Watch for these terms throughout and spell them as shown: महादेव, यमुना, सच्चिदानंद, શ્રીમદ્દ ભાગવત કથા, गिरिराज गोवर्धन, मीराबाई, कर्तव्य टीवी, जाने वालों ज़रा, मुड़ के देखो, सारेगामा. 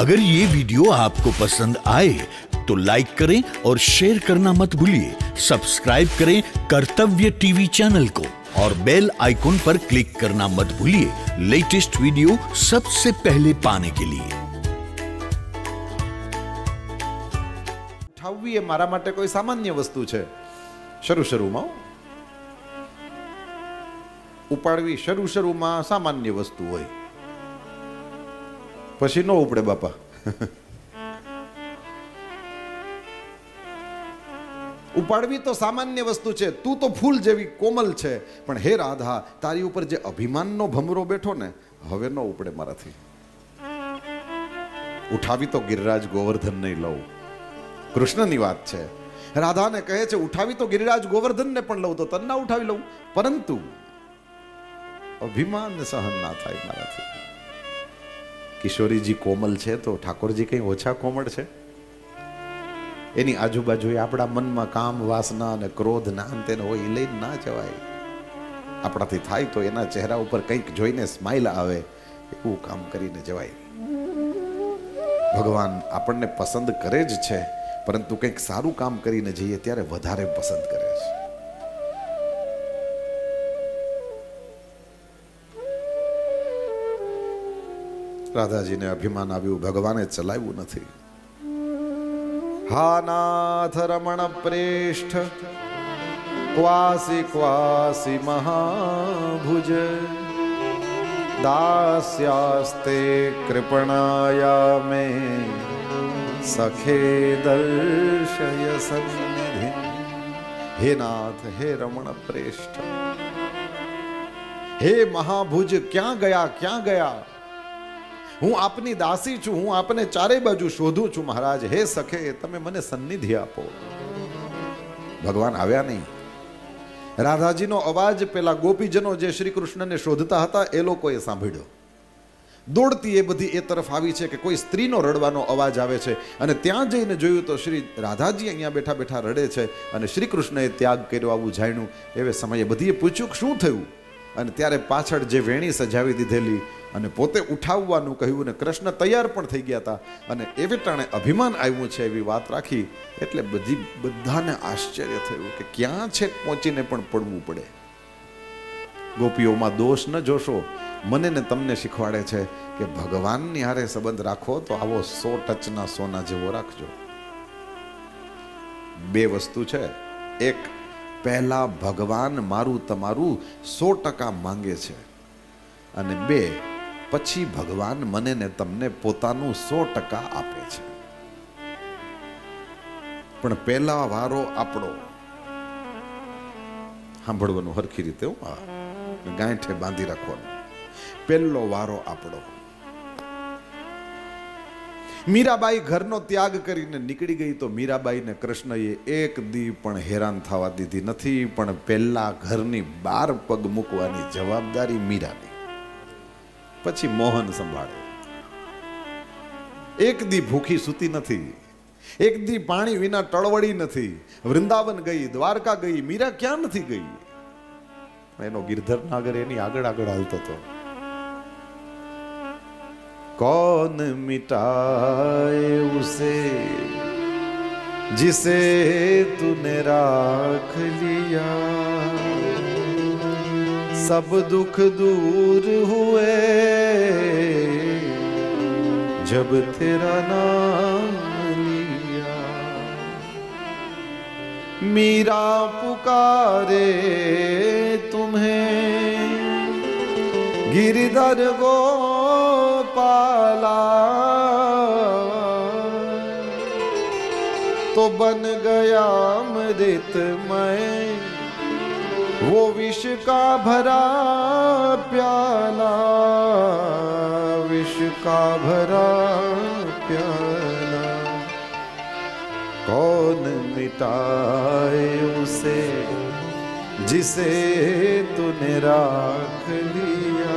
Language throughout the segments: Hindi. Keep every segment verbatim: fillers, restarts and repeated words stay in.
अगर ये वीडियो आपको पसंद आए तो लाइक करें और शेयर करना मत भूलिए। सब्सक्राइब करें कर्तव्य टीवी चैनल को और बेल आइकॉन पर क्लिक करना मत भूलिए लेटेस्ट वीडियो सबसे पहले पाने के लिए। ठावी ये मारा माटे कोई सामान्य वस्तु छे। शुरू शुरू में उपाड़ी शुरू शुरू में सामान्य वस्तु होय पछी नो उपड़े बापा। उपाड़वी तो सामान्य वस्तु छे, तू तो फूल जेवी कोमल छे, पण हे राधा तारी उपर जे अभिमान नो भमरो बैठो ने हवे नो उपड़े माराथी। उठावी तो गिरिराज गोवर्धन ने लव, कृष्ण नी वात छे। राधा ने कहे छे उठावी तो गिरिराज गोवर्धन ने पण लव तो तन्ना उठावी लव, परंतु अभिमान ने सहन ना थाय माराथी। किशोरी जी कोमल छे तो ठाकुर जी कहीं ओछा कोमल छे? एनी आजूबाजू आपड़ा मन में काम वासना ने क्रोध नांते ने होय लई ना जवाय। आपणाथी थाय तो एना चेहरा उपर कंईक जोईने स्माइल आवे, एवुं काम करीने जवाय। भगवान आपणने पसंद करे ज छे, परंतु कंईक सारू काम करीने जईए त्यारे वधारे पसंद करे छे। राधाजीने अभिमान आव्युं, भगवाने चलाव्युं नथी। हा नाथ रमण प्रेष्ठ क्वासी क्वासी महाभुज दास्यास्ते कृपणाया मे सखे दर्शय सन्निधि। हे नाथ, हे रमण प्रेष्ठ, हे महाभुज, क्या गया क्या गया, हूँ आपनी दासी छू, हूँ आपने चारे बाजू शोधू छू महाराज। हे सखे तमे मने सन्निधि आपो। भगवान आव्या नहीं। राधाजी नो अवाज पेला गोपीजनो जे श्री कृष्ण ने शोधता हता ए लोकोए सांभळ्यो। दौड़ती ए बधी ए तरफ आवी छे के कोई स्त्री नो रड़वानो अवाज आवे छे अने त्यां जईने जोयुं तो श्री राधाजी अहींया बेठा बेठा रड़े छे अने श्री कृष्णए त्याग कर्यो आवुं जाण्युं। एवे समये बधीए पूछ्युं के शुं थयुं अने त्यारे पाछळ जे वेणी सजावी दीधेली अने पोते उठाववानुं कह्युं ने कृष्ण तैयार पण थई गया था अने एवे टाणे अभिमान आव्युं छे एवी वात राखी। एटले बधी बधाने आश्चर्य थयुं के क्यां छेक पहोंचीने पण पड़वुं पड़े। गोपीओमां दोष न जोशो, मने ने तमने शीखवाडे छे के भगवाननी हारे संबंध राखो तो आवो सौ टचना सोना जेवो राखजो। बे वस्तु छे, एक पहला भगवान मारू तमारू सौ टका मांगे छे अने बे पछी भगवान मने ने तमने पोतानु सौ टका आपे छे। पण पहला वारो आपणो। सांभळवानुं हरखी रीते हो, गांठे बांधी राखवानुं। पहलो वारो आपणो। मीराबाई घर नो त्याग करीने निकली गई तो मीराबाई ने कृष्ण ये एक दी पण हैरान थवा दीधी नथी, पण पहला घरनी बार पग मूकवानी जवाबदारी मीरानी, पछी मोहन संभाळे। एक दी भूखी सूती नथी, एक दी पाणी विना टळवड़ी नथी। वृंदावन गई, द्वारका गई, मीरा क्या नथी गई। एनो गिरधर नागर एनी आगळ आगळ हालतो तो। कौन मिटाए उसे जिसे तूने राख लिया, सब दुख दूर हुए जब तेरा नाम लिया। मीरा पुकारे तुम्हें गिरिधर गोपाला, तो बन गया अमृतमय वो विष का भरा प्याला, विष का भरा प्याला। कौन मिटाए उसे जिसे तूने राख लिया,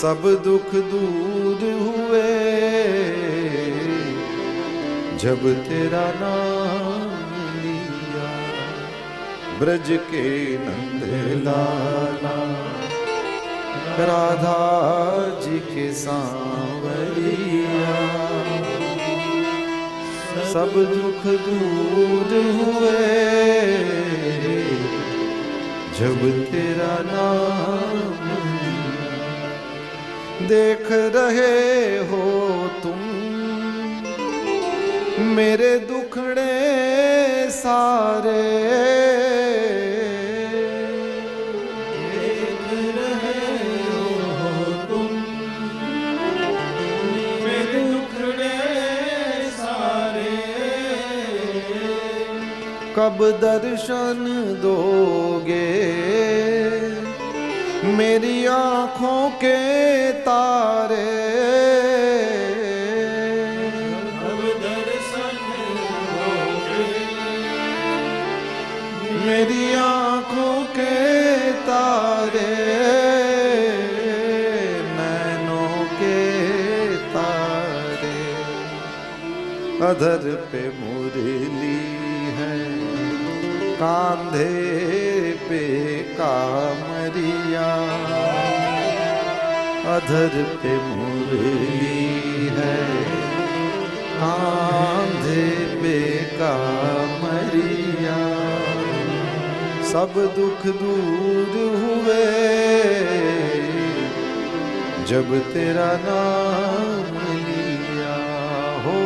सब दुख दूर हुए जब तेरा नाम। ब्रज के नंद लाला। राधा जी के सांवरिया, सब दुख दूर हुए जब तेरा नाम देख रहे हो तुम। मेरे दुखड़े सारे कब दर्शन दोगे मेरी आँखों के तारे, कब दर्शन दोगे मेरी आँखों के तारे, नैनों के तारे। अधर पे मुरली है, कांधे पे कामरिया, अधर पे मुरली है, कांधे पे कामरिया। सब दुख दूर हुए जब तेरा नाम लिया हो,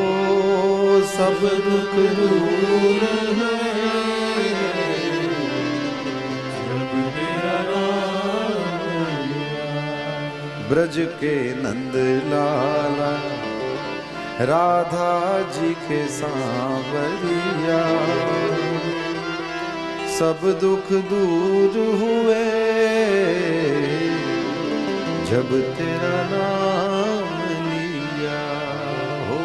सब दुख दूर हुए ब्रज के नंद लाला, राधा जी के सांवरिया। सब दुख दूर हुए जब तेरा नाम लिया हो,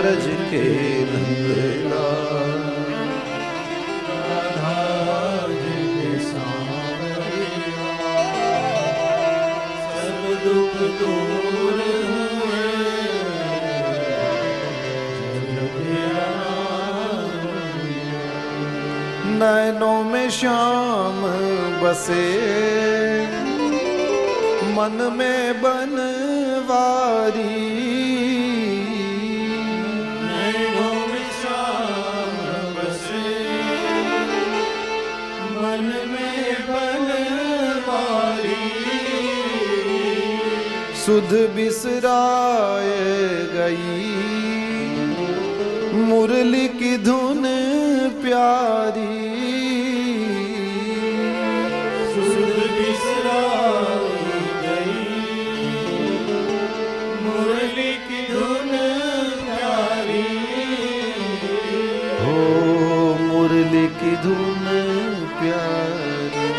ब्रज के नंद लाला राधा जी के सांवरिया। दुख दूर हुए नैनों में श्याम बसे, मन में बनवारी, नैनों में श्याम बसे, मन में बनवारी। सुध बिसराए गई मुरली की धुन प्यारी, सुध बिसराए गई मुरली की धुन प्यारी हो, मुरली की धुन प्यारी।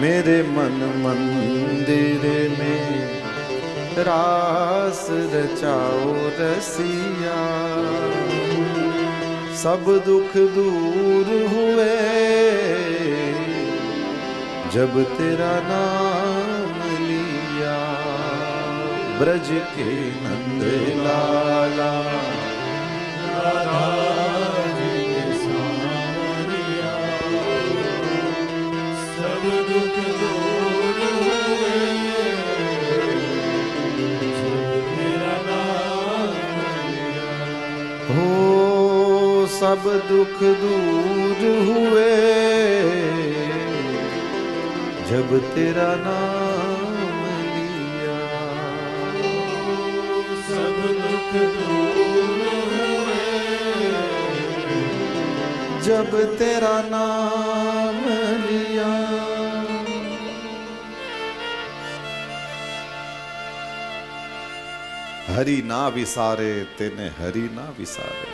मेरे मन मंदिर में रास रचाओ रसिया, सब दुख दूर हुए जब तेरा नाम लिया। ब्रज के नंद लाला राधा जी के सांवरिया, सब दुख दूर हुए हो, सब दुख दूर हुए जब तेरा नाम लिया, सब दुख दूर हुए जब तेरा नाम लिया। हरि ना विसारे तेने हरि ना विसारे।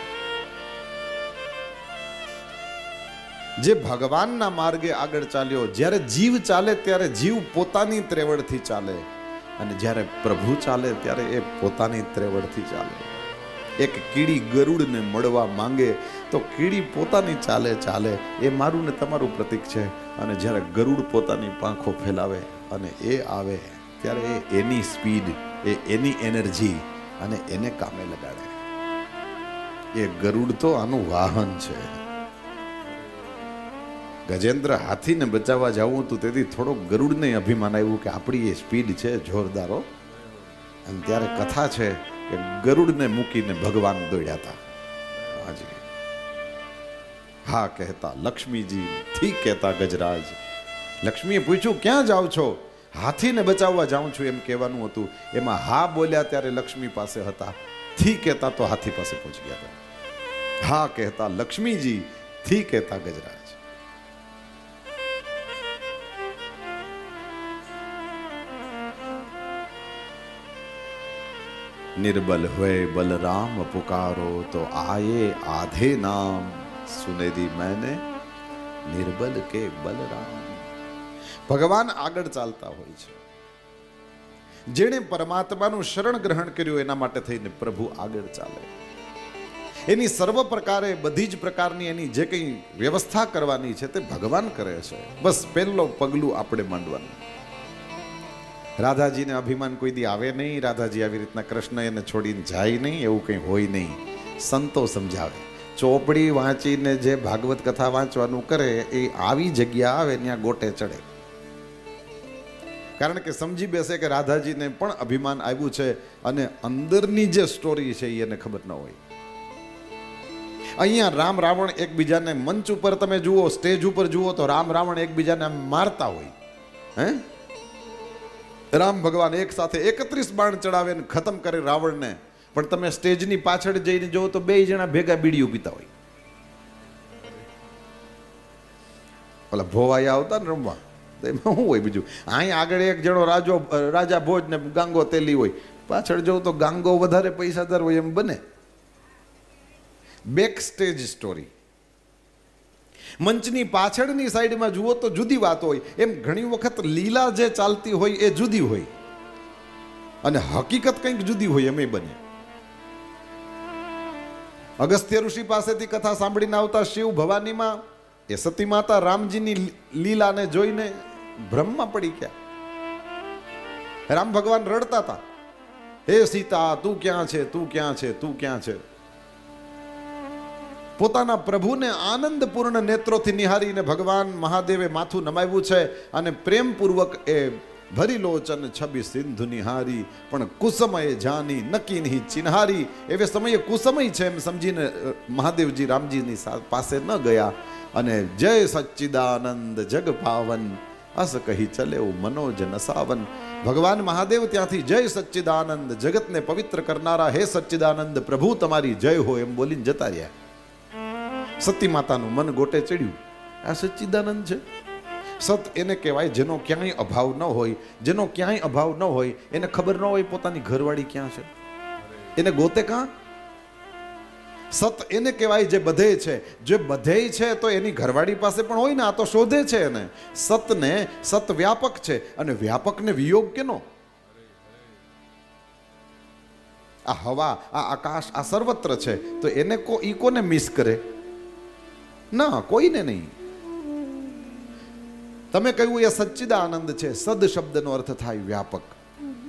जे भगवान ना मार्गे आगळ चाल्यो, ज्यारे जीव चाले त्यारे जीव पोतानी त्रेवड़थी चाले, अने ज्यारे प्रभु चाले त्यारे ए पोतानी त्रेवड़थी चाले। एक कीड़ी गरुड़ ने मळवा मांगे तो कीड़ी पोतानी चाले चाले, ए मारू ने तमारू प्रतीक छे। अने ज्यारे गरुड़ पोतानी पांखो फैलावे अने ए आवे त्यारे एनी स्पीड, ए एनी एनर्जी अने एने कामे लगाड़े। ये गरुड़ तो आनु वाहन छे। गजेंद्र हाथी ने बचावा जाऊँ तो थोड़ो गरुड़ ने अभिमान आव्यु कि आपणी स्पीड है जोरदारो। त्यारे कथा है कि गरुड़ ने मूकीने भगवान दौड़्या था। हाँ कहता लक्ष्मी जी, ठीक कहता गजराज। लक्ष्मीए पूछू क्या जाओ छो? हाथी ने बचावा जाऊँ छू एम कहवानुं हतुं। एमां हाँ बोल्या त्यारे लक्ष्मी पासे हता। ठीक कहता तो हाथी पासे पहुंची गया था। हाँ कहता लक्ष्मी जी, ठीक कहता गजराज। निर्बल हुए बलराम पुकारो तो आए आधे नाम, सुनेरी मैंने निर्बल के बलराम। भगवान आगळ चालता होय छे। जेणे परमात्मानुं शरण ग्रहण कर्युं एना माटे थईने प्रभु आगळ चाले। एनी सर्व प्रकारे बधी ज प्रकारनी एनी जे कंई व्यवस्था करवानी छे ते भगवान करे छे। बस पहेलो पगलुं आपणे मांडवानुं। राधाजीने अभिमान कोई दी आवे नहीं। राधाजी आवी रीतना कृष्ण एने छोडीने जाय नहीं, एवुं कंई होय नहीं। संतो समजावे। ચોપડી વાંચીને જે ભાગવત કથા વાંચવાનું કરે એ આવી જગ્યા આવે ત્યાં ગોટે ચડે, કારણ કે સમજી બેસે કે રાધાજીને પણ અભિમાન આવ્યું છે અને અંદરની જે સ્ટોરી છે એને ખબર ન હોય। અહીંયા રામ રાવણ એકબીજાને, મંચ ઉપર તમે જુઓ, સ્ટેજ ઉપર જુઓ તો રામ રાવણ એકબીજાને આમ મારતા હોય। હે, રામ ભગવાન એક સાથે એકત્રીસ બાણ ચડાવે ને ખતમ કરે રાવણને। પણ તમે સ્ટેજની પાછળ જઈને જોવો તો બે જણા ભેગા બીડીયું પીતા હોય। ઓલા ભોવાયા આવતા ને રમવા, તો એમાં શું હોય બીજું? અહીં આગળ એક જણો રાજો રાજા ભોજ ને ગાંગો તેલી હોય, પાછળ જોઉં તો ગાંગો વધારે પૈસાદાર હોય એમ બને। Back stage story. મંચની પાછળની સાઈડમાં જુઓ તો જુદી વાત હોય। એમ ઘણી વખત લીલા જે ચાલતી હોય એ જુદી હોય અને હકીકત કંઈક જુદી હોય એમ બને। અગસ્ત્ય ઋષિ પાસેથી કથા સાંભળીને આવતા શિવ ભવાનીમાં એ સતી માતા રામજીની લીલાને જોઈને બ્રહ્મમાં પડી ગયા। રામ ભગવાન રડતા હતા, હે સીતા તું ક્યાં છે, તું ક્યાં છે, તું ક્યાં છે? પોતાના પ્રભુને આનંદપૂર્ણ નેત્રોથી નિહારીને ભગવાન મહાદેવે માથું નમાવ્યું છે અને પ્રેમપૂર્વક એ भरी लोचन छबी सिंधु निहारी, पण कुसमय जानी नकी नहीं चिन्हारी। एवे समय कुसमय छे एम समझीने महादेव जी रामजी नी पासे न गया। अने जय सच्चिदानंद जग पावन अस कही चले ओ मनोज नसावन। भगवान महादेव त्यांथी जय सच्चिदानंद, जगत ने पवित्र करनारा हे सच्चिदानंद प्रभु तमारी जय हो एम बोलीने जता रह्या। सती मातानुं मन गोटे चढ़्युं। आ सच्चिदानंद छे। सत एने कहवाय जेनो क्यांय अभाव न होय। जेनो क्यांय अभाव न होय एने खबर न होय पोतानी घरवाड़ी क्यां छे, एने गोते कां। सत एने कहवाय जे बधे छे। जे बधे छे तो एनी घरवाड़ी पासे पण होय ने, आ तो शोधे छे एने। सत ने सत व्यापक छे अने व्यापक ने वियोग केनो। आ हवा, आ आकाश, आ सर्वत्र छे तो एने को ई कोने मिस करे ना, कोईने नहीं। तमें कहूं ये सच्चिदानंद छे। सद शब्द नो अर्थ थाय व्यापक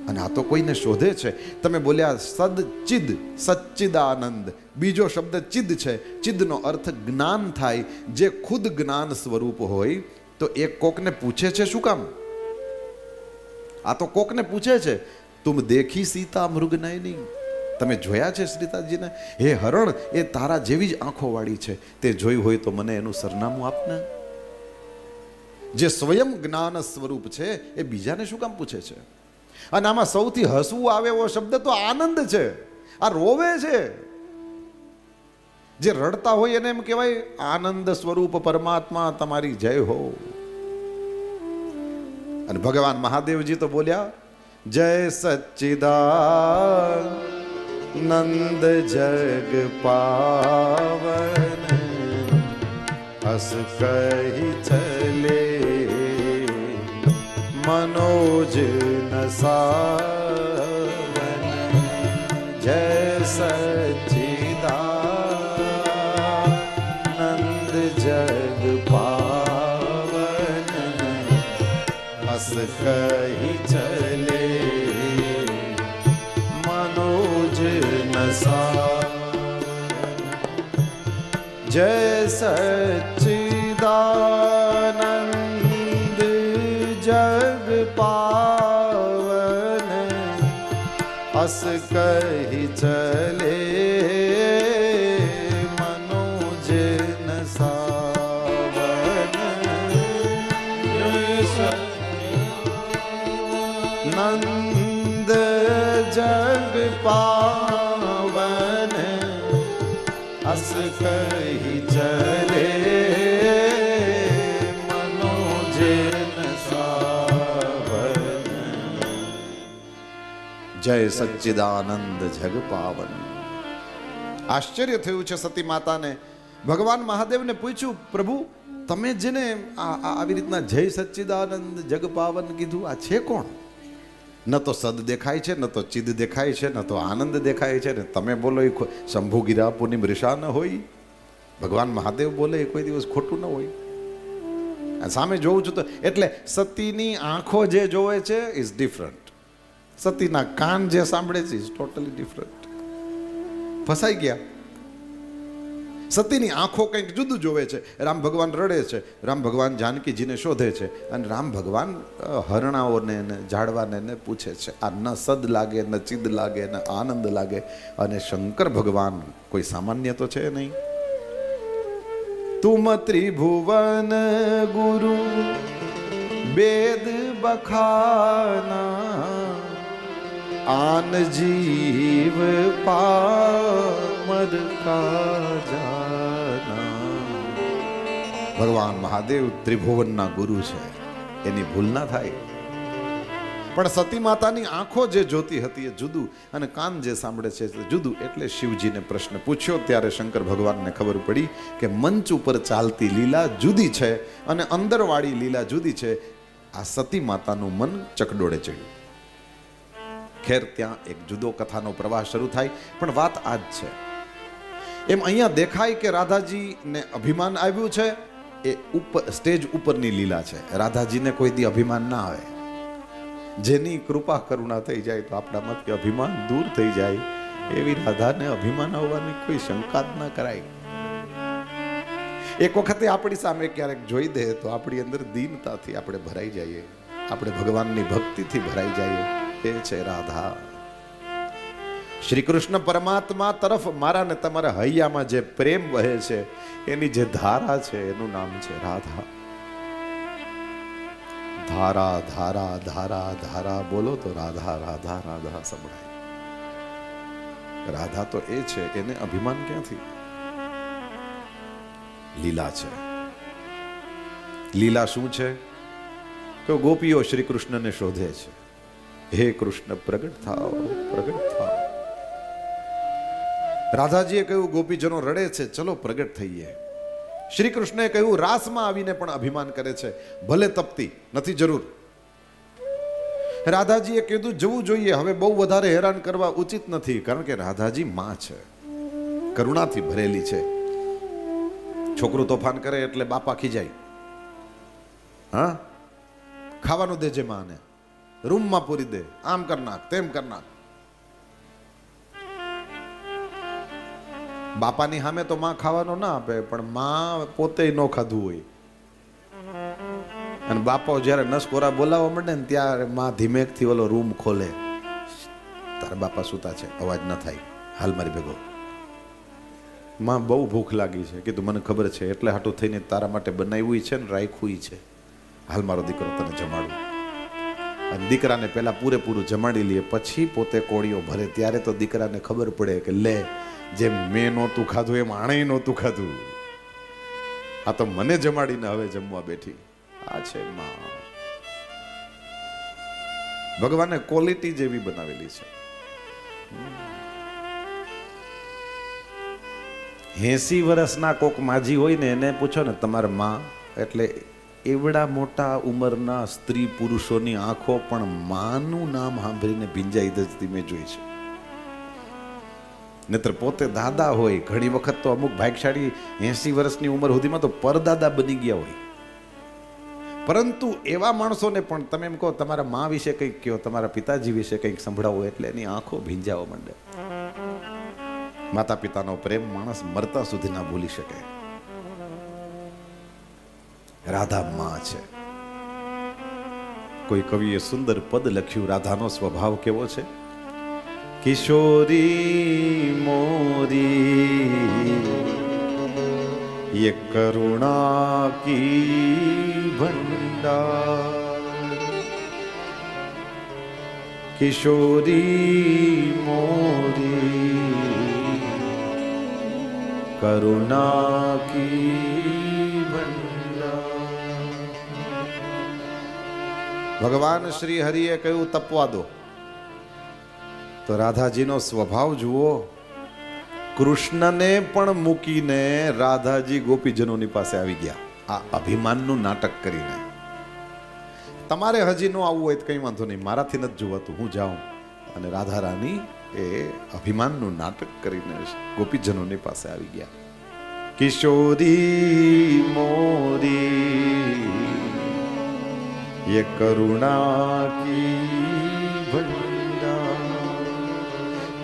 अने आ तो कोईने शोधे छे। तमे बोल्या सद चिद सच्चिदानंद, बीजो शब्द चिद छे। चिद नो अर्थ ज्ञान थाय। जे खुद ज्ञान स्वरूप होय तो एक कोकने पूछे छे शू काम? आ तो कोकने पूछे छे तुम देखी सीता मृगनयनी, तमे जोया छे सीताजीने? हे हरण ए तारा जेवी ज आंखो वाळी छे, ते जोई होय तो मने एनु सरनामु आपने। जे स्वयं ज्ञान स्वरूप छे ए बीजाने शुं काम पूछे छे? अने आमां सौथी हसवुं आवे एवो शब्द तो आनंद छे। आ रोवे छे। जे रड़ता होय एने एम कहेवाय आनंद स्वरूप परमात्मा तमारी जय हो। अने भगवान महादेव जी तो बोल्या जय सच्चिदानंद जग पावन अस कही चले मनोज नसावन। जय सच्चिदानंद जग पावन अस कही चले मनोज नसावन। जय सच्चिदानंद हंस कर ही चले मनोज न सावन नंद जग पावन हंस कर ही चले जय सच्चिदानंद जग पावन। आश्चर्य थयुं छे सती माता ने। भगवान महादेव ने पूछ्यु प्रभु तमे जेने आवी रीतना जय सच्चिदानंद जग पावन कीधु आ छे कोण? न तो सद देखाय छे न तो चिद देखाय छे न तो आनंद देखाय छे ने तमे बोलो ई शंभु गिरा पुनिम ऋषा न होई। भगवान महादेव बोले कोई दिवस खोटू न होई। सामे जोऊं छुं तो एटले सतीनी आंखो जे जोवे छे इज डिफरंट। सतीना कान जे सांभळे छे टोटली डिफरंट। फसाई गया। सतीनी आंखों कंईक जुदू जोवे छे। राम भगवान रड़े छे, राम भगवान जानकी जी ने शोधे छे अने राम भगवान हरणाओने ने झाड़वाने ने पूछे छे। आ न सद लागे न चिद लागे न आनंद लागे अने शंकर भगवान कोई सामान्य तो छे नहीं। तुम त्रिभुवन गुरु वेद बखाना आन जीव पामर का जाना। भगवान महादेव त्रिभुवन ना गुरु है एनी भूल ना थाय। पण सती माता नी आंखों जे जोती हती ए जुदू अने कान जे सांभळे छे जुदू एटले शिवजी ने प्रश्न पूछ्यो त्यारे शंकर भगवान ने खबर पड़ी के मंच उपर चालती लीला जुदी छे अने अंदरवाड़ी लीला जुदी छे। आ सती मातानुं मन चकडोळे चढ्युं। ખેર ત્યાં એક જુદો કથાનો પ્રવાહ શરૂ થાય પણ વાત આ જ છે। એમ અહીંયા દેખાય કે રાધાજીને અભિમાન આવ્યું છે એ ઉપર સ્ટેજ ઉપરની લીલા છે। રાધાજીને કોઈ દી અભિમાન ના આવે। જેની કૃપા કરુણા થઈ જાય તો આપણામાંથી અભિમાન દૂર થઈ જાય એવી રાધાને અભિમાન આવવાની કોઈ શંકા જ ના કરાય। એક વખતે આપણી સામે ક્યારેક જોઈ દે તો આપણી અંદર દીનતાથી આપણે ભરાઈ જઈએ, આપણે ભગવાનની ભક્તિથી ભરાઈ જઈએ। राधा श्री कृष्ण परमात्मा तरफ मारा ने तमारा हैया में जे प्रेम वहे छे एनी जे धारा छे एनु नाम छे राधा। धारा धारा धारा धारा बोलो तो राधा राधा राधा संभळाय। राधा तो ए छे एने अभिमान क्यांथी? लीला छे। लीला शुं छे तो गोपीओ श्री कृष्ण ने शोधे छे। हे कृष्ण प्रगट थाओ प्रगट थाओ। राधाजीए कह्युं गोपीजनो रड़े छे चलो प्रगट थईए। श्री कृष्णे कह्युं रासमां आवीने पण अभिमान करे छे भले तपती नथी जरूर। राधाजीए कीधुं जवुं जोईए हवे बहु वधारे हैरान करवा उचित नथी कारण के राधाजी मां छे करुणाथी भरेली छे। छोकरो तोफान करे एटले बापा खीजाय। हा खावानुं देजे माने रूम में पूरी दे आम करना तेम करना। बापा नी हामे तो मां खावानो ना आपे पण मां पोते नो खाधु होय अने बापो ज्यारे नसकोरा बोलावा मळे ने त्यारे मां धीमेकथी ओलो रूम खोले। तारा बापा सूता छे अवाज न थाय हाल मारी भेगो। मां बहु भूख लागी छे कीधुं मने खबर छे एटले हाटू थईने तारा माटे बनाव्युं छे ने राख्युं छे हाल मारो दीकरो तने जमाडुं। दीकरा ने पहला पूरेपूरु जमाड़ी लिए पछी पोते कोड़ियो भरे त्यारे तो दीकरा ने खबर पड़े कि ले जेम मैं नोतुं खाधुं एम आणे नोतुं खाधुं। आ तो मने जमाडीने हवे जमवा बेठी। आ छे मां। भगवाने क्वॉलिटी जेवी बनावेली छे। एसी वर्षना कोक माजी होय ने एने पूछो ने तमार मां एटले एवडा मोटा उमरना स्त्री पुरुषोनी आंखों पण मानु नाम सांभळीने भींजाई जती में जोई छे। नहीतर पोते दादा होय घणी वखत तो अमुक भाग्यशाळी एसी वर्षनी उमर सुधीमां तो परदादा बनी गया होय। परंतु एवा माणसोने पण तमे एम कहो तमारा मां विशे कंईक कहो तमारा पिताजी विशे कंईक संभळावो एटले एनी आंखो भींजावा मंडे। माता पितानो प्रेम माणस मरता सुधी ना भूली शके। राधा मां छे। कोई कविए सुंदर पद लख्यू राधा नो स्वभाव केवो छे किशोरी मोरी ये करुणा की भंडार, किशोरी मोरी करुणा की भंडार। भगवान श्री हरिए कहूं तपवा दो, तो राधा जी नो स्वभाव जुओ। कृष्ण ने पण मूकीने राधा जी गोपीजनों नी पासे आवी गया आ अभिमान नु नाटक करीने। तमारे हजी नो आवुं होय तो कई वांधो नहीं, माराथी नथी जुवातुं, हूँ जाऊं। अने राधा रानी ए अभिमान नु नाटक करीने गोपीजनों ने पासे आवी गया। किशोरी मोरी ये करुणा की भंडार,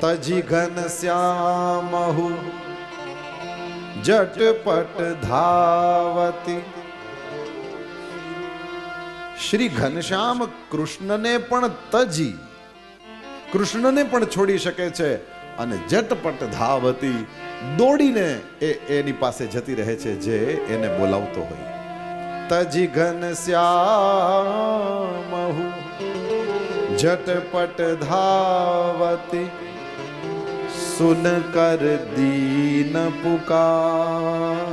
तजी घन श्यामहु जटपट धावती। श्री घनश्याम कृष्ण ने पण तजी कृष्ण ने पण छोड़ी शके छे अने झटपट धावती दौड़ीने ए एनी पासे जती रहे छे जे एने बोलावतो होय। तजी घनश्यामहु झटपट धावती सुन कर दीन पुकार,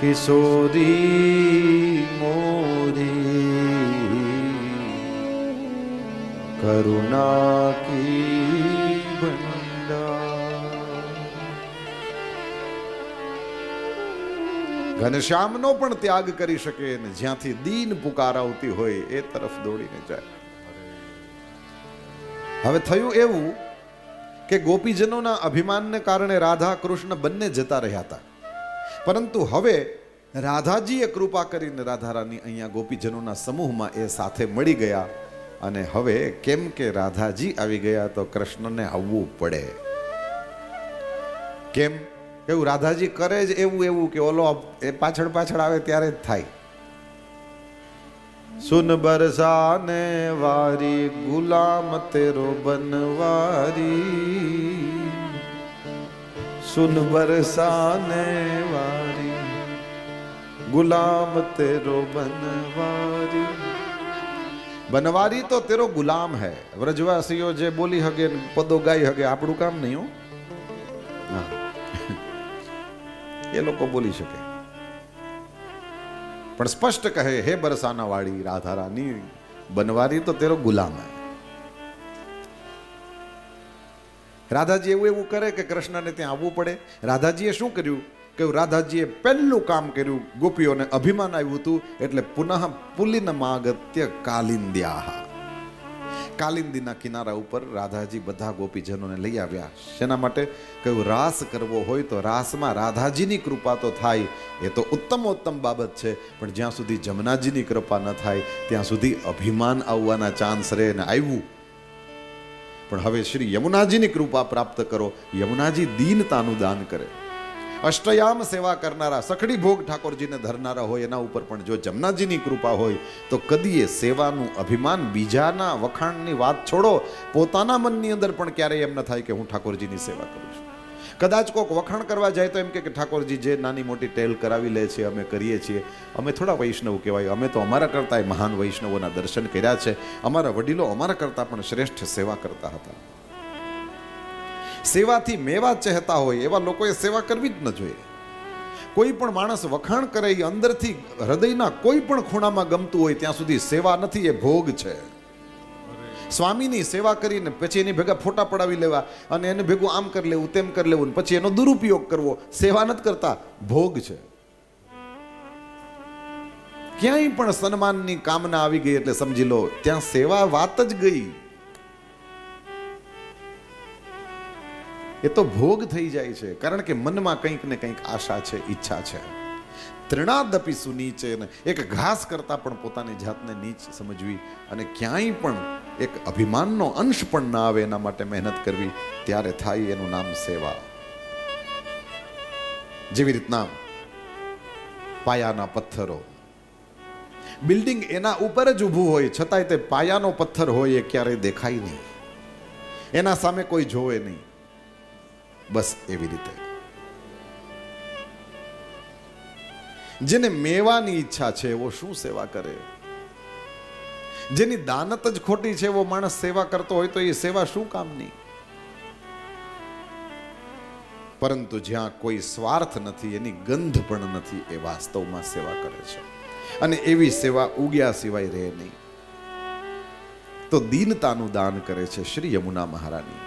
किशोरी मोरी करुणा की भंडार। घनश्याम नो पण त्याग करी सके ने ज्यांथी दीन पुकारावती होय ए तरफ दौड़ीने जाए। हवे थयुं एवुं के गोपीजनोना अभिमानने कारणे राधा कृष्ण बन्ने जता रह्या हता, परंतु हवे राधाजीए कृपा करीने राधा रानी अहींया गोपीजनोना समूहमां ए साथे मळी गया। अने हवे केम के राधा जी आवी गया तो कृष्ण ने आववू पड़े। केम केवू राधा जी करे ज एवू एवू के ओलो ए पाछड़ पाछड़ आवे त्यारे थाई। सुन बरसाने वारी गुलाम तेरो बनवारी, सुन बरसाने वारी गुलाम तेरो बनवारी। बनवारी तो तेरो गुलाम है, व्रजवासीओ जे बोली हगे पदो गाई हगे आपणुं काम नहीं हो ना। ये लोग को बोली शके पर स्पष्ट कहे हे बरसाना वाली राधा रानी बनवारी तो तेरो गुलाम है। राधा जी एवं एवं करे कि कृष्ण ने त्यां आववुं पड़े। राधा जीए शुं कर्युं के राधा जीए पहलू काम करू गोपीओ ने अभिमान आव्यु तु एटले पुनः पुलिनमागत्य कालिंद्याः। कालिंदीना किनारा उपर राधा जी बधा गोपीजनोने लई आव्या। शेना माटे कयो रास करवो होय तो रासमां राधाजीनी कृपा तो थाय ए तो उत्तमोत्तम बाबत छे, पण ज्यां सुधी जमुनाजीनी कृपा न थाय त्यां सुधी अभिमान आववाना चांस रहे ने आव्युं। पण हवे श्री यमुनाजीनी कृपा प्राप्त करो, यमुनाजी दीनतानुं दान करे। अष्टयाम सेवा करनारा सखड़ी भोग ठाकुर जी ने धरनारा होय एना उपर पण जो जमुनाजीनी कृपा होय तो कदीए सेवानुं अभिमान बीजाना वखाणनी वात छोड़ो। पोताना मननी अंदर पण क्यारे एम न थाय के हूँ ठाकुर जीनी सेवा करूं छुं। कदाच कोक वखाण करवा जाए तो एम के ठाकुर जी जे नानी मोटी टेल करावी ले छे अमे करीए छीए, अमे थोड़ा वैष्णव कहेवाय, अमे तो अमारा करताय महान वैष्णवोना दर्शन कर्या छे, अमारा वडीलो अमारा करता पण श्रेष्ठ सेवा करता हता। सेवाथी मेवा चहेता होय एवा लोकोए सेवा करवी ज न जोईए। कोई पण माणस वखाण करे ए अंदरथी हृदयना कोई पण खूणामां गमतुं होय त्यां सुधी सेवा नथी, ए भोग छे। स्वामीनी सेवा करीने पछी एनी भेगा फोटा पडावी लेवा अने एने भेगुं आम कर लेवुं तेम कर लेवुं पछी एनो दुरुपयोग करवो, सेवा नथी करता, भोग छे। क्यांय पण सन्माननी कामना आवी गई एटले समजी लो त्यां सेवा वात ज गई, ये तो भोग थी जाए। कारण के मन में कंक ने कंक आशा है, इच्छा है। तृणादपि सुनीचे ने एक घास करता पण पोतानी जातने नीच समझवी अने क्यांय पण एक अभिमाननो अंश पण न आवे एना माटे मेहनत करवी त्यारे थाई एनु नाम सेवा। जेवी रीतना पायाना पत्थरो बिल्डिंग एना ऊपर ज ઊભું હોય છતાંય તે પાયાનો પથ્થર હોય એ ક્યારેય દેખાય નહીં, એના સામે કોઈ જોવે નહીં, બસ એવી રીતે. જેને મેવાની ઈચ્છા છે એવો શું સેવા કરે? જેની દાનત જ ખોટી છે એવો માણસ સેવા કરતો હોય તો એ સેવા શું કામની? परंतु ज्यां कोई स्वार्थ नहीं एनी गंध पण नहीं ए वास्तवमां सेवा करे छे अने एवी सेवा उग्या सिवाय रहे नहीं, तो दीनतानुं दान करे छे श्री यमुना महारानी.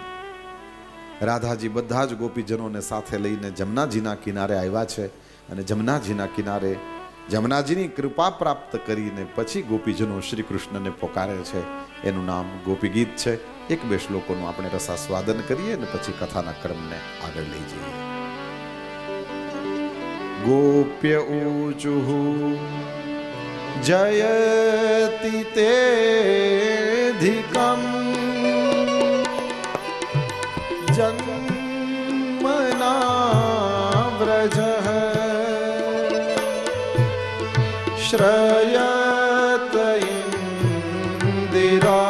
राधाजी बधा ज गोपीजनोने साथे लईने जमुनाजीना किनारे आव्या छे अने जमुनाजीना किनारे जमुनाजीनी कृपा प्राप्त करीने पछी गोपीजनो श्री कृष्णने पोकारे छे. एनुं नाम गोपी गीत छे. एक बे श्लोकोनुं आपणे रसास्वादन करीए ने पछी कथाना क्रमने आगळ लई जईए. गोप्य ऊचुः जयति तेऽधिकं जन्मना व्रजः श्रयत इंदिरा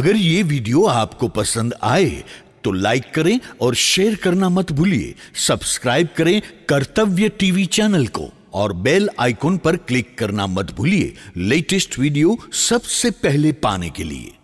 अगर ये वीडियो आपको पसंद आए तो लाइक करें और शेयर करना मत भूलिए. सब्सक्राइब करें कर्तव्य टीवी चैनल को और बेल आइकॉन पर क्लिक करना मत भूलिए लेटेस्ट वीडियो सबसे पहले पाने के लिए.